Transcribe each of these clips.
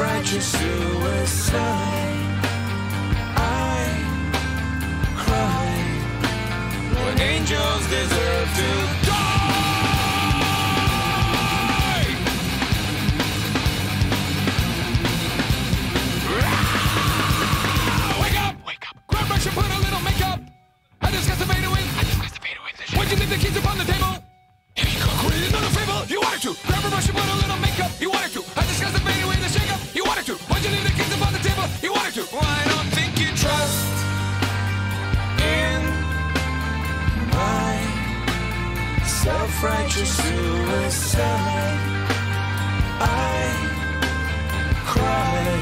fragile suicide. I cry when angels deserve to die. Wake up! Wake up! Grab brush and put a little makeup. I just got the fade away. Why'd you leave the keys upon the table? If you could create another fable, you wanted to. Grab a brush and put a little makeup. You wanted to. I just got the fade away. Self-righteous suicide. I cry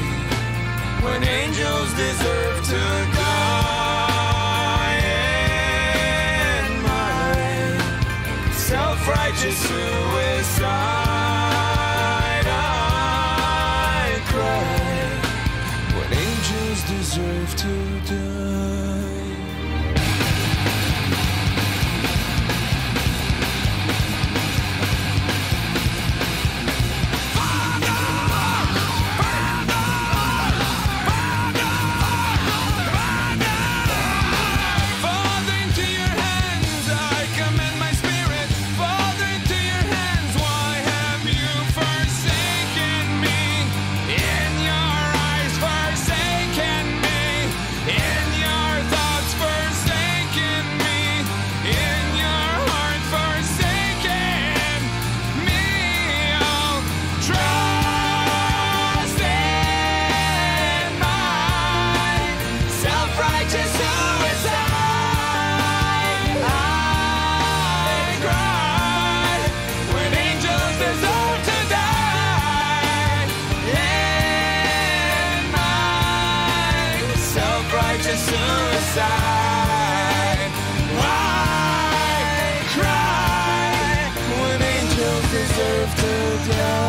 when angels deserve to die. And my self-righteous suicide. I cry when angels deserve to die. Suicide. Why cry when angels deserve to die?